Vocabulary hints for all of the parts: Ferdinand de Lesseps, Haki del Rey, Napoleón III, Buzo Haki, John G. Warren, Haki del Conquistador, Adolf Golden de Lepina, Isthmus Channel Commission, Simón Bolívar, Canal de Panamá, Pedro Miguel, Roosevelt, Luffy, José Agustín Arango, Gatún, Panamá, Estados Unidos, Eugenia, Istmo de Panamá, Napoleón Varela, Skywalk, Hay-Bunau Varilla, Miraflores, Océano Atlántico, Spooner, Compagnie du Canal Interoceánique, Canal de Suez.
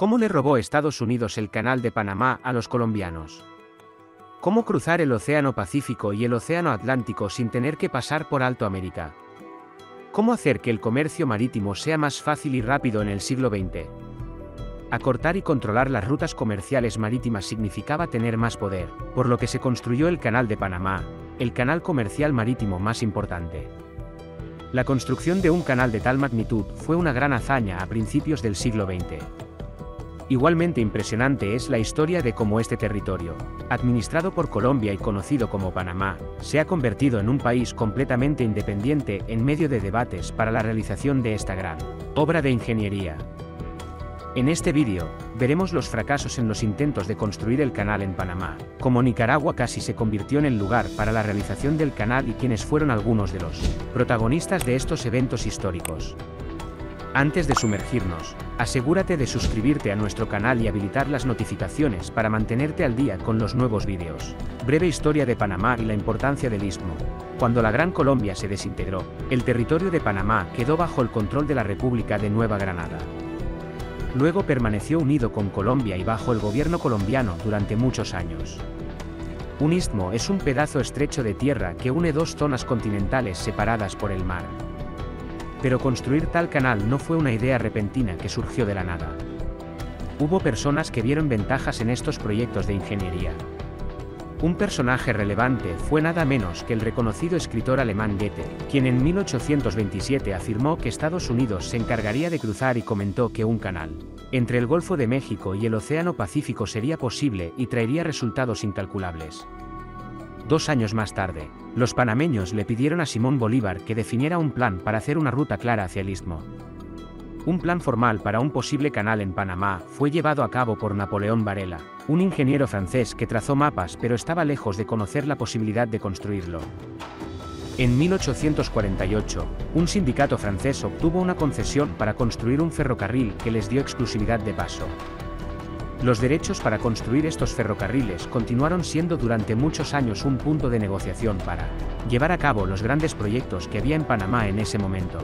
¿Cómo le robó Estados Unidos el Canal de Panamá a los colombianos? ¿Cómo cruzar el Océano Pacífico y el Océano Atlántico sin tener que pasar por Alto América? ¿Cómo hacer que el comercio marítimo sea más fácil y rápido en el siglo XX? Acortar y controlar las rutas comerciales marítimas significaba tener más poder, por lo que se construyó el Canal de Panamá, el canal comercial marítimo más importante. La construcción de un canal de tal magnitud fue una gran hazaña a principios del siglo XX. Igualmente impresionante es la historia de cómo este territorio, administrado por Colombia y conocido como Panamá, se ha convertido en un país completamente independiente en medio de debates para la realización de esta gran obra de ingeniería. En este vídeo, veremos los fracasos en los intentos de construir el canal en Panamá, cómo Nicaragua casi se convirtió en el lugar para la realización del canal y quiénes fueron algunos de los protagonistas de estos eventos históricos. Antes de sumergirnos, asegúrate de suscribirte a nuestro canal y habilitar las notificaciones para mantenerte al día con los nuevos vídeos. Breve historia de Panamá y la importancia del Istmo. Cuando la Gran Colombia se desintegró, el territorio de Panamá quedó bajo el control de la República de Nueva Granada. Luego permaneció unido con Colombia y bajo el gobierno colombiano durante muchos años. Un istmo es un pedazo estrecho de tierra que une dos zonas continentales separadas por el mar. Pero construir tal canal no fue una idea repentina que surgió de la nada. Hubo personas que vieron ventajas en estos proyectos de ingeniería. Un personaje relevante fue nada menos que el reconocido escritor alemán Goethe, quien en 1827 afirmó que Estados Unidos se encargaría de cruzar y comentó que un canal entre el Golfo de México y el Océano Pacífico sería posible y traería resultados incalculables. 2 años más tarde, los panameños le pidieron a Simón Bolívar que definiera un plan para hacer una ruta clara hacia el istmo. Un plan formal para un posible canal en Panamá fue llevado a cabo por Napoleón Varela, un ingeniero francés que trazó mapas pero estaba lejos de conocer la posibilidad de construirlo. En 1848, un sindicato francés obtuvo una concesión para construir un ferrocarril que les dio exclusividad de paso. Los derechos para construir estos ferrocarriles continuaron siendo durante muchos años un punto de negociación para llevar a cabo los grandes proyectos que había en Panamá en ese momento.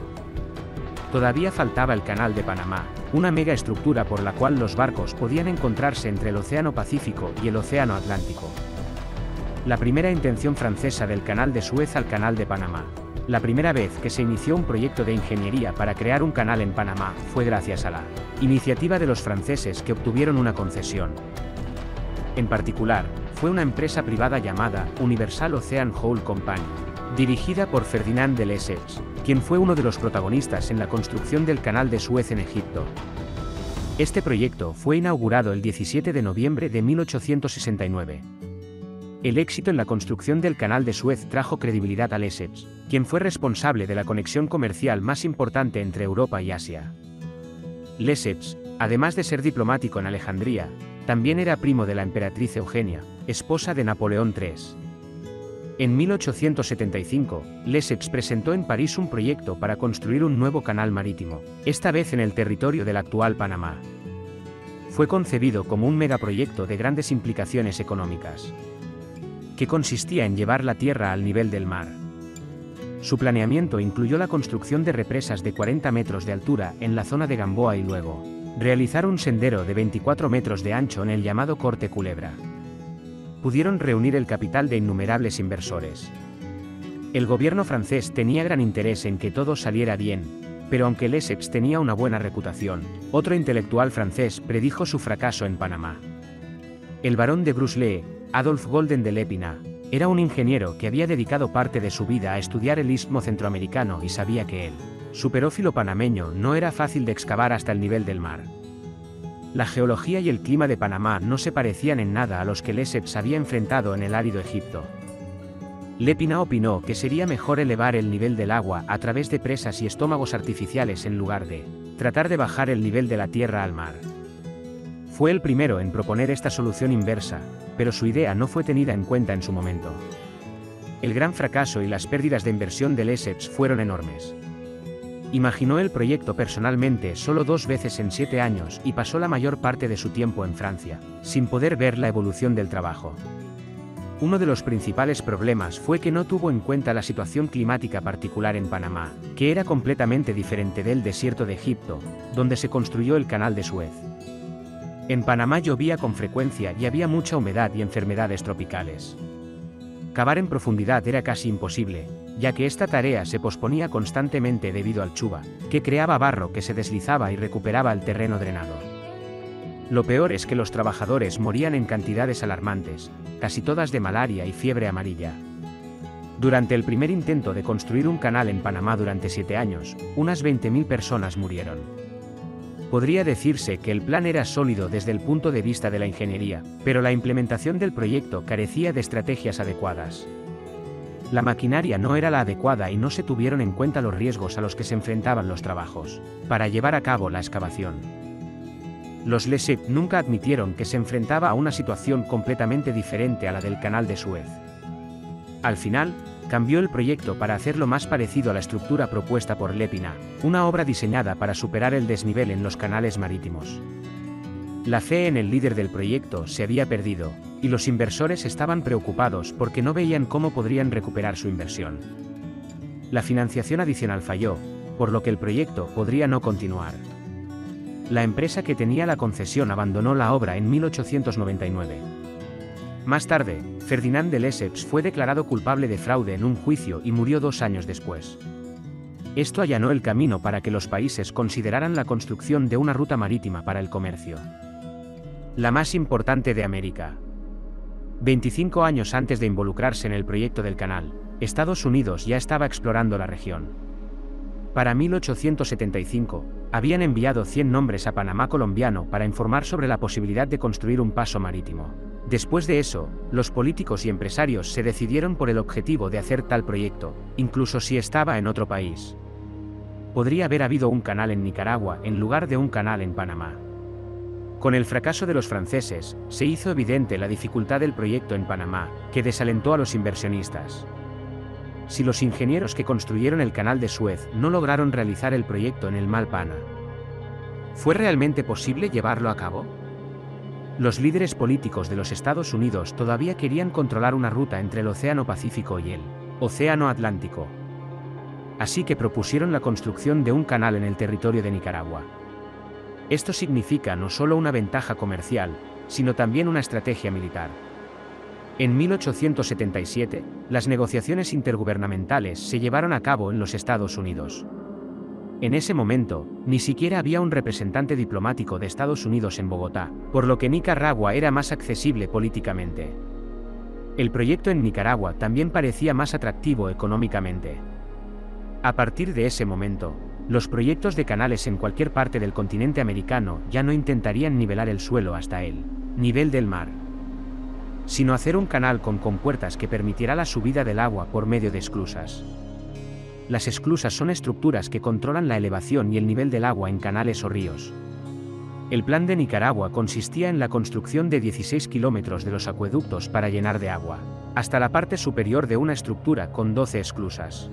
Todavía faltaba el Canal de Panamá, una mega estructura por la cual los barcos podían encontrarse entre el Océano Pacífico y el Océano Atlántico. La primera intención francesa del Canal de Suez al Canal de Panamá. La primera vez que se inició un proyecto de ingeniería para crear un canal en Panamá fue gracias a la iniciativa de los franceses que obtuvieron una concesión. En particular, fue una empresa privada llamada Universal Ocean Whole Company, dirigida por Ferdinand de Lesseps, quien fue uno de los protagonistas en la construcción del Canal de Suez en Egipto. Este proyecto fue inaugurado el 17 de noviembre de 1869. El éxito en la construcción del Canal de Suez trajo credibilidad a Lesseps, quien fue responsable de la conexión comercial más importante entre Europa y Asia. Lesseps, además de ser diplomático en Alejandría, también era primo de la emperatriz Eugenia, esposa de Napoleón III. En 1875, Lesseps presentó en París un proyecto para construir un nuevo canal marítimo, esta vez en el territorio del actual Panamá. Fue concebido como un megaproyecto de grandes implicaciones económicas, que consistía en llevar la tierra al nivel del mar. Su planeamiento incluyó la construcción de represas de 40 metros de altura en la zona de Gamboa y luego, realizar un sendero de 24 metros de ancho en el llamado Corte Culebra. Pudieron reunir el capital de innumerables inversores. El gobierno francés tenía gran interés en que todo saliera bien, pero aunque Lesseps tenía una buena reputación, otro intelectual francés predijo su fracaso en Panamá. El barón de Bruselas, Adolf Golden de Lepina, era un ingeniero que había dedicado parte de su vida a estudiar el istmo centroamericano y sabía que el superófilo panameño no era fácil de excavar hasta el nivel del mar. La geología y el clima de Panamá no se parecían en nada a los que Lesseps había enfrentado en el árido Egipto. Lepina opinó que sería mejor elevar el nivel del agua a través de presas y estómagos artificiales en lugar de tratar de bajar el nivel de la tierra al mar. Fue el primero en proponer esta solución inversa, pero su idea no fue tenida en cuenta en su momento. El gran fracaso y las pérdidas de inversión de Lesseps fueron enormes. Imaginó el proyecto personalmente solo 2 veces en 7 años y pasó la mayor parte de su tiempo en Francia, sin poder ver la evolución del trabajo. Uno de los principales problemas fue que no tuvo en cuenta la situación climática particular en Panamá, que era completamente diferente del desierto de Egipto, donde se construyó el Canal de Suez. En Panamá llovía con frecuencia y había mucha humedad y enfermedades tropicales. Cavar en profundidad era casi imposible, ya que esta tarea se posponía constantemente debido al chuva, que creaba barro que se deslizaba y recuperaba el terreno drenado. Lo peor es que los trabajadores morían en cantidades alarmantes, casi todas de malaria y fiebre amarilla. Durante el primer intento de construir un canal en Panamá durante 7 años, unas 20.000 personas murieron. Podría decirse que el plan era sólido desde el punto de vista de la ingeniería, pero la implementación del proyecto carecía de estrategias adecuadas. La maquinaria no era la adecuada y no se tuvieron en cuenta los riesgos a los que se enfrentaban los trabajos, para llevar a cabo la excavación. Los Lesseps nunca admitieron que se enfrentaba a una situación completamente diferente a la del Canal de Suez. Al final, cambió el proyecto para hacerlo más parecido a la estructura propuesta por Lepina, una obra diseñada para superar el desnivel en los canales marítimos. La fe en el líder del proyecto se había perdido, y los inversores estaban preocupados porque no veían cómo podrían recuperar su inversión. La financiación adicional falló, por lo que el proyecto podría no continuar. La empresa que tenía la concesión abandonó la obra en 1899. Más tarde, Ferdinand de Lesseps fue declarado culpable de fraude en un juicio y murió 2 años después. Esto allanó el camino para que los países consideraran la construcción de una ruta marítima para el comercio, la más importante de América. 25 años antes de involucrarse en el proyecto del canal, Estados Unidos ya estaba explorando la región. Para 1875, habían enviado 100 hombres a Panamá colombiano para informar sobre la posibilidad de construir un paso marítimo. Después de eso, los políticos y empresarios se decidieron por el objetivo de hacer tal proyecto, incluso si estaba en otro país. Podría haber habido un canal en Nicaragua en lugar de un canal en Panamá. Con el fracaso de los franceses, se hizo evidente la dificultad del proyecto en Panamá, que desalentó a los inversionistas. Si los ingenieros que construyeron el Canal de Suez no lograron realizar el proyecto en el Mar Pana, ¿fue realmente posible llevarlo a cabo? Los líderes políticos de los Estados Unidos todavía querían controlar una ruta entre el Océano Pacífico y el Océano Atlántico. Así que propusieron la construcción de un canal en el territorio de Nicaragua. Esto significa no solo una ventaja comercial, sino también una estrategia militar. En 1877, las negociaciones intergubernamentales se llevaron a cabo en los Estados Unidos. En ese momento, ni siquiera había un representante diplomático de Estados Unidos en Bogotá, por lo que Nicaragua era más accesible políticamente. El proyecto en Nicaragua también parecía más atractivo económicamente. A partir de ese momento, los proyectos de canales en cualquier parte del continente americano ya no intentarían nivelar el suelo hasta el nivel del mar, sino hacer un canal con compuertas que permitirá la subida del agua por medio de esclusas. Las esclusas son estructuras que controlan la elevación y el nivel del agua en canales o ríos. El plan de Nicaragua consistía en la construcción de 16 kilómetros de los acueductos para llenar de agua, hasta la parte superior de una estructura con 12 esclusas.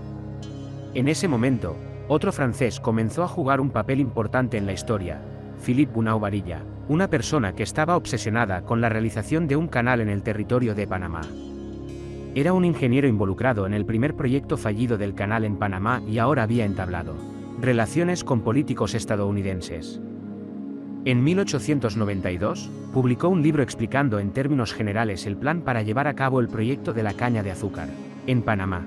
En ese momento, otro francés comenzó a jugar un papel importante en la historia, Philippe Bunau-Varilla, una persona que estaba obsesionada con la realización de un canal en el territorio de Panamá. Era un ingeniero involucrado en el primer proyecto fallido del canal en Panamá y ahora había entablado relaciones con políticos estadounidenses. En 1892, publicó un libro explicando en términos generales el plan para llevar a cabo el proyecto de la caña de azúcar en Panamá.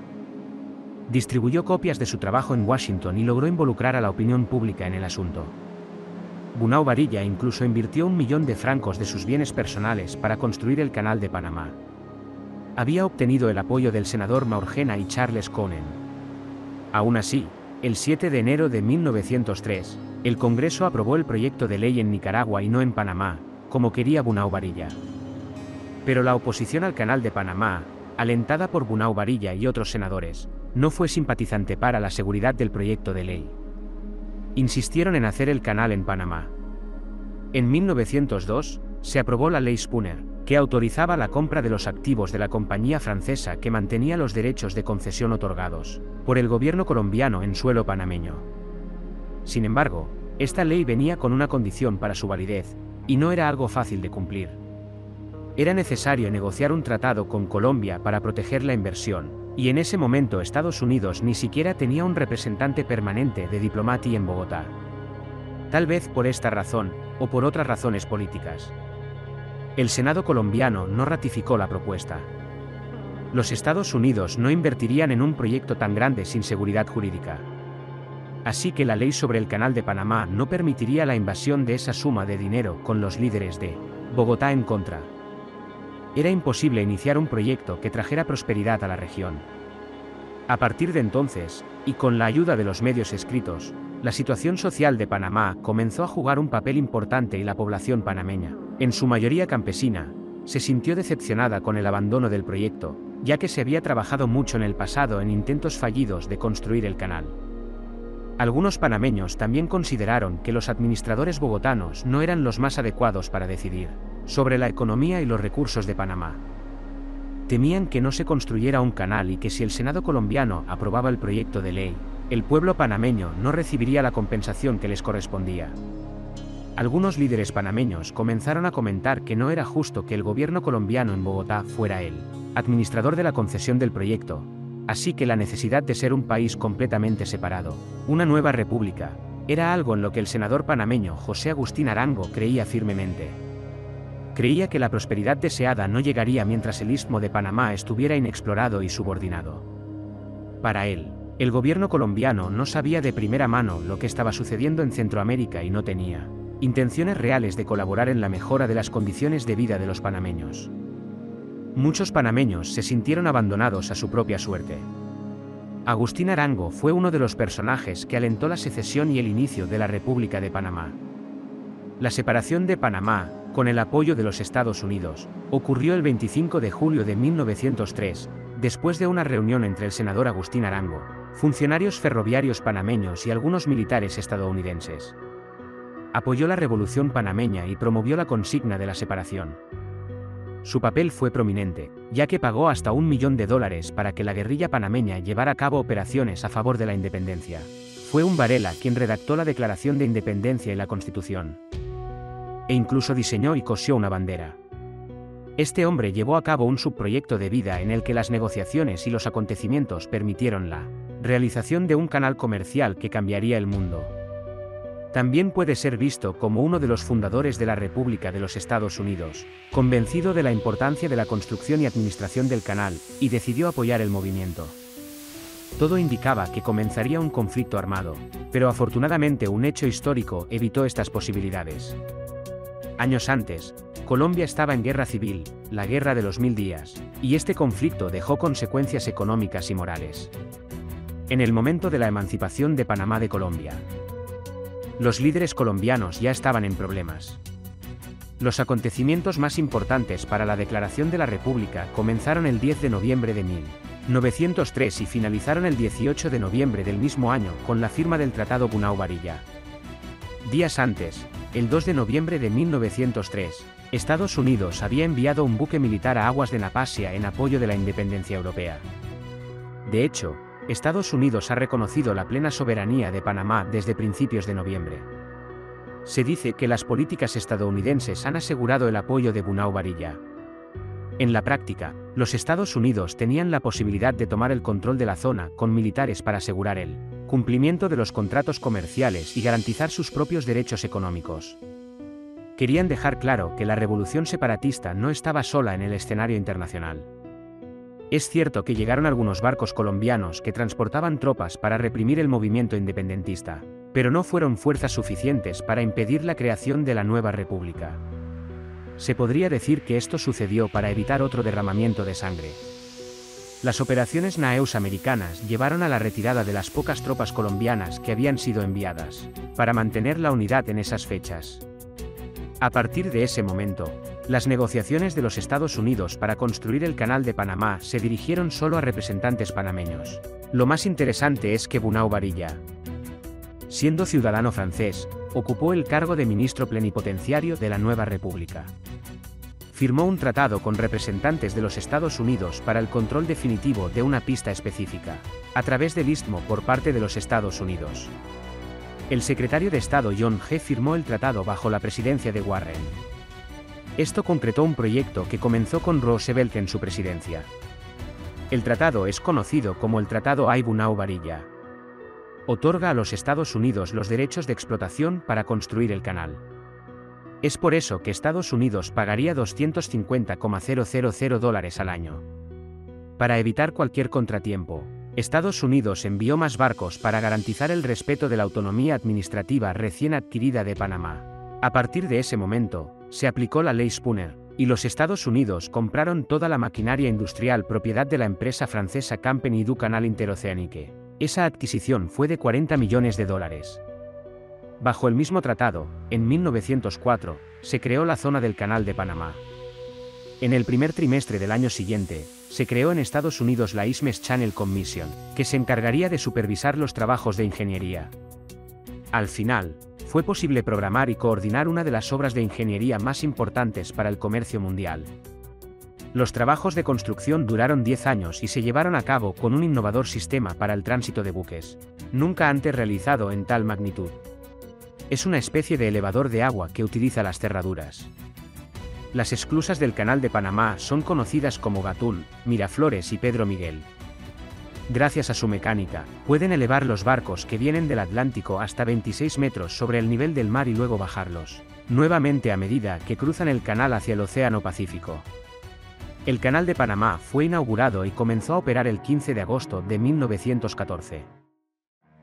Distribuyó copias de su trabajo en Washington y logró involucrar a la opinión pública en el asunto. Bunau-Varilla incluso invirtió 1 millón de francos de sus bienes personales para construir el canal de Panamá. Había obtenido el apoyo del senador Maurjena y Charles Conan. Aún así, el 7 de enero de 1903, el Congreso aprobó el proyecto de ley en Nicaragua y no en Panamá, como quería Bunau-Varilla. Pero la oposición al Canal de Panamá, alentada por Bunau-Varilla y otros senadores, no fue simpatizante para la seguridad del proyecto de ley. Insistieron en hacer el canal en Panamá. En 1902, se aprobó la Ley Spooner, que autorizaba la compra de los activos de la compañía francesa que mantenía los derechos de concesión otorgados por el gobierno colombiano en suelo panameño. Sin embargo, esta ley venía con una condición para su validez, y no era algo fácil de cumplir. Era necesario negociar un tratado con Colombia para proteger la inversión, y en ese momento Estados Unidos ni siquiera tenía un representante permanente de diplomacia en Bogotá. Tal vez por esta razón, o por otras razones políticas. El Senado colombiano no ratificó la propuesta. Los Estados Unidos no invertirían en un proyecto tan grande sin seguridad jurídica. Así que la ley sobre el Canal de Panamá no permitiría la invasión de esa suma de dinero con los líderes de Bogotá en contra. Era imposible iniciar un proyecto que trajera prosperidad a la región. A partir de entonces, y con la ayuda de los medios escritos, la situación social de Panamá comenzó a jugar un papel importante y la población panameña, en su mayoría campesina, se sintió decepcionada con el abandono del proyecto, ya que se había trabajado mucho en el pasado en intentos fallidos de construir el canal. Algunos panameños también consideraron que los administradores bogotanos no eran los más adecuados para decidir sobre la economía y los recursos de Panamá. Temían que no se construyera un canal y que si el Senado colombiano aprobaba el proyecto de ley, el pueblo panameño no recibiría la compensación que les correspondía. Algunos líderes panameños comenzaron a comentar que no era justo que el gobierno colombiano en Bogotá fuera el administrador de la concesión del proyecto, así que la necesidad de ser un país completamente separado, una nueva república, era algo en lo que el senador panameño José Agustín Arango creía firmemente. Creía que la prosperidad deseada no llegaría mientras el Istmo de Panamá estuviera inexplorado y subordinado. Para él, el gobierno colombiano no sabía de primera mano lo que estaba sucediendo en Centroamérica y no tenía intenciones reales de colaborar en la mejora de las condiciones de vida de los panameños. Muchos panameños se sintieron abandonados a su propia suerte. Agustín Arango fue uno de los personajes que alentó la secesión y el inicio de la República de Panamá. La separación de Panamá, con el apoyo de los Estados Unidos, ocurrió el 25 de julio de 1903, después de una reunión entre el senador Agustín Arango, funcionarios ferroviarios panameños y algunos militares estadounidenses. Apoyó la Revolución panameña y promovió la consigna de la separación. Su papel fue prominente, ya que pagó hasta $1 millón para que la guerrilla panameña llevara a cabo operaciones a favor de la independencia. Fue un Varela quien redactó la Declaración de Independencia y la Constitución. E incluso diseñó y cosió una bandera. Este hombre llevó a cabo un subproyecto de vida en el que las negociaciones y los acontecimientos permitieron la realización de un canal comercial que cambiaría el mundo. También puede ser visto como uno de los fundadores de la República de los Estados Unidos, convencido de la importancia de la construcción y administración del canal, y decidió apoyar el movimiento. Todo indicaba que comenzaría un conflicto armado, pero afortunadamente un hecho histórico evitó estas posibilidades. Años antes, Colombia estaba en guerra civil, la Guerra de los 1000 Días, y este conflicto dejó consecuencias económicas y morales. En el momento de la emancipación de Panamá de Colombia, los líderes colombianos ya estaban en problemas. Los acontecimientos más importantes para la declaración de la República comenzaron el 10 de noviembre de 1903 y finalizaron el 18 de noviembre del mismo año con la firma del Tratado Bunau-Varilla. Días antes, el 2 de noviembre de 1903, Estados Unidos había enviado un buque militar a aguas de Napasia en apoyo de la independencia europea. De hecho, Estados Unidos ha reconocido la plena soberanía de Panamá desde principios de noviembre. Se dice que las políticas estadounidenses han asegurado el apoyo de Bunau-Varilla. En la práctica, los Estados Unidos tenían la posibilidad de tomar el control de la zona con militares para asegurar el cumplimiento de los contratos comerciales y garantizar sus propios derechos económicos. Querían dejar claro que la revolución separatista no estaba sola en el escenario internacional. Es cierto que llegaron algunos barcos colombianos que transportaban tropas para reprimir el movimiento independentista, pero no fueron fuerzas suficientes para impedir la creación de la nueva república. Se podría decir que esto sucedió para evitar otro derramamiento de sangre. Las operaciones naeus americanas llevaron a la retirada de las pocas tropas colombianas que habían sido enviadas, para mantener la unidad en esas fechas. A partir de ese momento, las negociaciones de los Estados Unidos para construir el Canal de Panamá se dirigieron solo a representantes panameños. Lo más interesante es que Bunau-Varilla, siendo ciudadano francés, ocupó el cargo de ministro plenipotenciario de la nueva república. Firmó un tratado con representantes de los Estados Unidos para el control definitivo de una pista específica, a través del Istmo por parte de los Estados Unidos. El secretario de Estado John G. firmó el tratado bajo la presidencia de Warren. Esto concretó un proyecto que comenzó con Roosevelt en su presidencia. El tratado es conocido como el Tratado Hay-Bunau Varilla. Otorga a los Estados Unidos los derechos de explotación para construir el canal. Es por eso que Estados Unidos pagaría $250,000 al año. Para evitar cualquier contratiempo, Estados Unidos envió más barcos para garantizar el respeto de la autonomía administrativa recién adquirida de Panamá. A partir de ese momento, se aplicó la Ley Spooner, y los Estados Unidos compraron toda la maquinaria industrial propiedad de la empresa francesa Compagnie du Canal Interoceánique. Esa adquisición fue de $40 millones. Bajo el mismo tratado, en 1904, se creó la zona del Canal de Panamá. En el primer trimestre del año siguiente, se creó en Estados Unidos la Isthmus Channel Commission, que se encargaría de supervisar los trabajos de ingeniería. Al final, fue posible programar y coordinar una de las obras de ingeniería más importantes para el comercio mundial. Los trabajos de construcción duraron 10 años y se llevaron a cabo con un innovador sistema para el tránsito de buques, nunca antes realizado en tal magnitud. Es una especie de elevador de agua que utiliza las cerraduras. Las esclusas del Canal de Panamá son conocidas como Gatún, Miraflores y Pedro Miguel. Gracias a su mecánica, pueden elevar los barcos que vienen del Atlántico hasta 26 metros sobre el nivel del mar y luego bajarlos, nuevamente a medida que cruzan el canal hacia el Océano Pacífico. El Canal de Panamá fue inaugurado y comenzó a operar el 15 de agosto de 1914.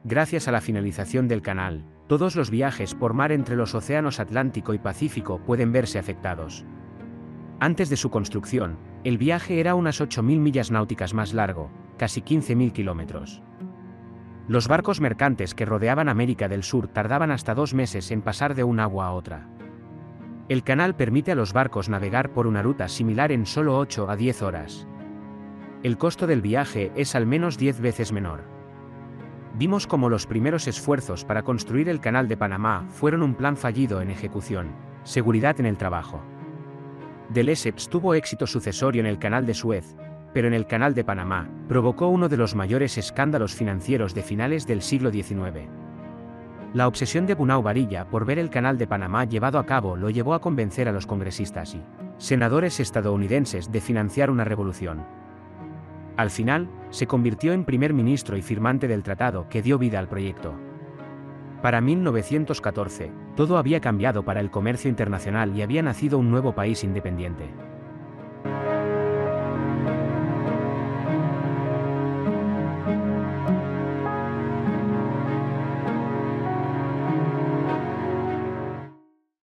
Gracias a la finalización del canal, todos los viajes por mar entre los océanos Atlántico y Pacífico pueden verse afectados. Antes de su construcción, el viaje era unas 8.000 millas náuticas más largo, casi 15.000 kilómetros. Los barcos mercantes que rodeaban América del Sur tardaban hasta 2 meses en pasar de un agua a otra. El canal permite a los barcos navegar por una ruta similar en solo 8 a 10 horas. El costo del viaje es al menos 10 veces menor. Vimos cómo los primeros esfuerzos para construir el Canal de Panamá fueron un plan fallido en ejecución, seguridad en el trabajo. De Lesseps tuvo éxito sucesorio en el Canal de Suez, pero en el Canal de Panamá provocó uno de los mayores escándalos financieros de finales del siglo XIX. La obsesión de Bunau-Varilla por ver el Canal de Panamá llevado a cabo lo llevó a convencer a los congresistas y senadores estadounidenses de financiar una revolución. Al final, se convirtió en primer ministro y firmante del tratado que dio vida al proyecto. Para 1914, todo había cambiado para el comercio internacional y había nacido un nuevo país independiente.